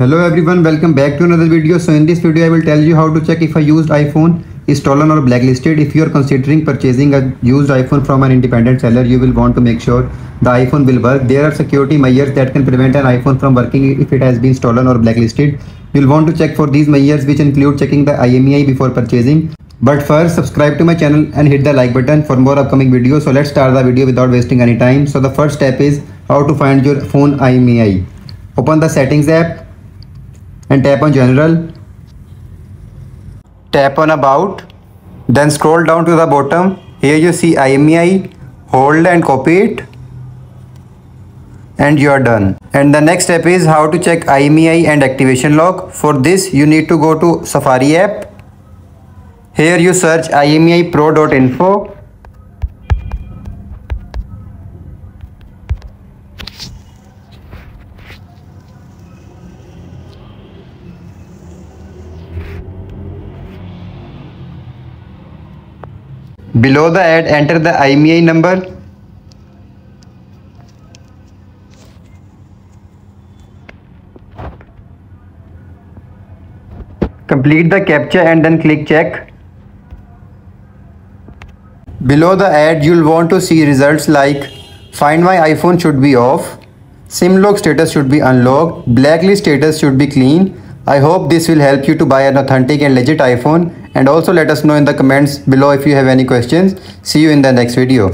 Hello everyone, welcome back to another video. So in this video I will tell you how to check if a used iPhone is stolen or blacklisted. If you are considering purchasing a used iPhone from an independent seller, you will want to make sure the iPhone will work. There are security measures that can prevent an iPhone from working if it has been stolen or blacklisted. You will want to check for these measures, which include checking the IMEI before purchasing. But first, subscribe to my channel and hit the like button for more upcoming videos. So let's start the video without wasting any time. So the first step is how to find your phone IMEI. Open the settings app and tap on general, tap on about, then scroll down to the bottom. Here you see IMEI, hold and copy it, and you are done. And the next step is how to check IMEI and activation log. For this you need to go to Safari app. Here you search imeipro.info. Below the ad, enter the IMEI number. Complete the CAPTCHA and then click check. Below the ad, you'll want to see results like Find My iPhone should be off, SIM lock status should be unlocked, blacklist status should be clean. I hope this will help you to buy an authentic and legit iPhone. And also let us know in the comments below if you have any questions. See you in the next video.